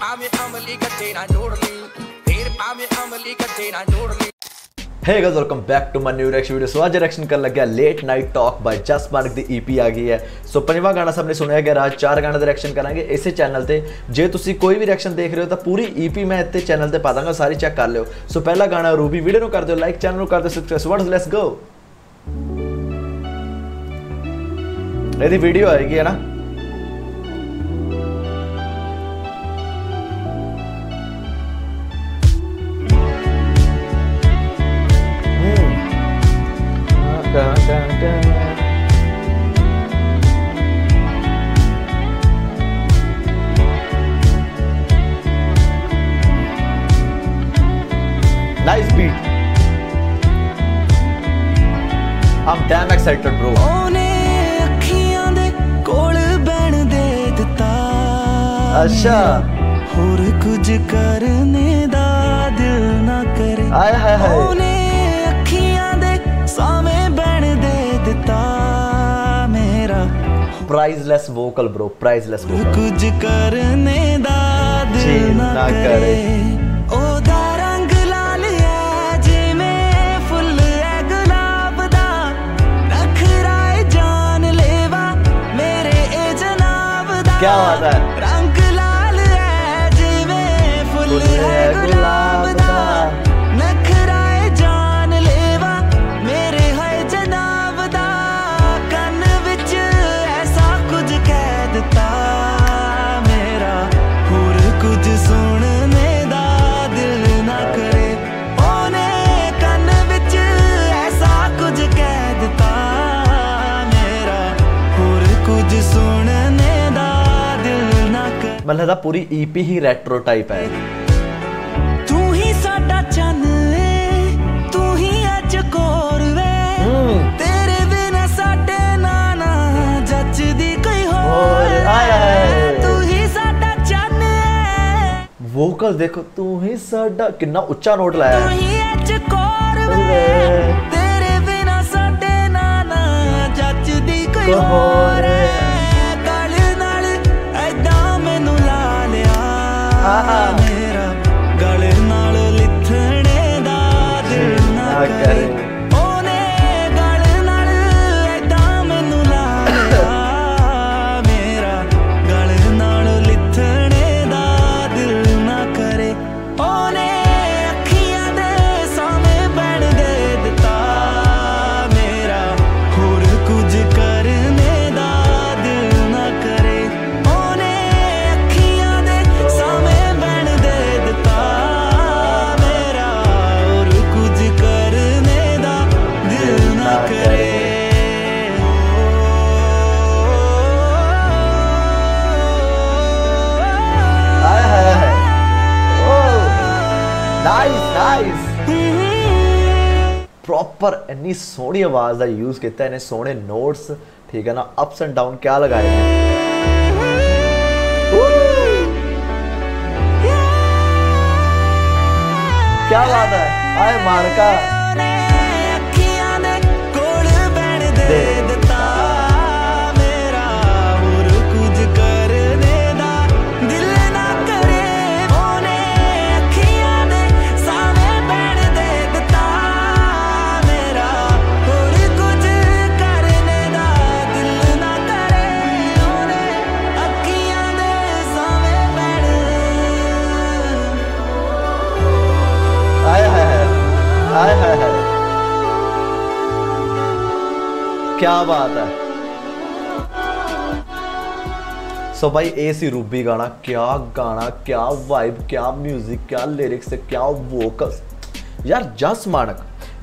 Hey guys, welcome back to my new reaction video। So, आज reaction कर लग गया लेट नाइट टॉक बाय जस मानक दी ईपी आ गई है। सो पंजवां गाना सबने सुनया गया। आज 4 गाने रिएक्शन करांगे इसे चैनल ते। जे तुसी कोई भी रिएक्शन देख रहे हो तो पूरी ईपी मैं इत्ते चैनल ते पा दांगा, सारी चेक कर लियो। सो पहला गाना रूबी, वीडियो नु कर दियो लाइक, चैनल नु कर दियो सब्सक्राइब। Let's go. ये वीडियो आएगी है ना, nice beat, I'm damn excited bro। ओने अखियां दे कोल बैण दे दिता, अच्छा होर कुछ करने दा दिल ना करे। हाय हाय हाय। ओने अखियां दे सामे बैण दे दिता मेरा। Priceless vocal bro, priceless vocal. कुछ करने दा दिल ना करे। क्या बात है। रंग लाल है जिवें फुल है गुलाब दा, नखरा है जान लेवा मेरे है जनाब दा। कन विच ऐसा कुछ कह दिता मेरा, होर कुछ सुनने दा दिल ना करे। ओने कन विच ऐसा कुछ कह दिता मेरा, होर कुछ सुनने। मतलब पूरी ईपी ही रेट्रो टाइप है। तू ही साडा चन है, तू ही अज कोर वे, तेरे बिना साडे नाना जचदी कोई होर। तू ही साडा चन है। वोकल देखो, तू ही साडा, कितना उच्चा नोट लाया है। तू ही अज कोर वे, तेरे बिना साडे नाना जचदी कोई होर। मेरा गल नाल लिथणे दा दिल ना करे। ओने गल नाल ऐदां मैनू ला लिया, मेरा गल नाल लिथणे दा दिल ना करे। ओने अखियां दे सामने बैण दे दिता मेरा, होर कुछ करने दा दिल ना करे। ओने अखियां दे सामने प्रॉपर इतनी सोहनी आवाज का यूज किया, इतने सोहने नोट्स, ठीक है ना, अप्स एंड डाउन क्या लगाए हैं। क्या बात है। आए मारका क्या बात है। सो भाई ए सी रूबी गाना, क्या गाना, क्या वाइब, क्या म्यूजिक, क्या लिरिक्स, क्या वोकल्स यार। जस मानक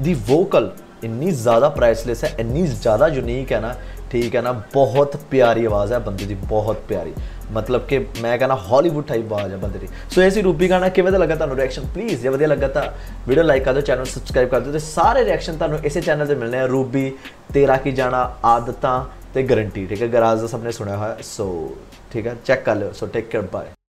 दी वोकल इन्नी ज़्यादा प्राइसलेस है, इन्नी ज़्यादा यूनिक है ना, ठीक है ना। बहुत प्यारी आवाज़ है बंदे दी, बहुत प्यारी, मतलब कि मैं कहना हॉलीवुड टाइप आवाज़ है बंदे दी। सो ए सी रूबी गाना किवें दा लगा तुहानूं रिएक्शन, प्लीज़ जे वधिया लगा तां वीडियो लाइक कर दो, चैनल सबसक्राइब कर दो। तो सारे रिएक्शन तुहानूं इसे चैनल ते मिलने हैं। रूबी, तेरा की जाना, आदतां ते गारंटी, ठीक है, गराज दा सबने सुनया होया। सो ठीक है, चेक कर लियो। So take care, bye.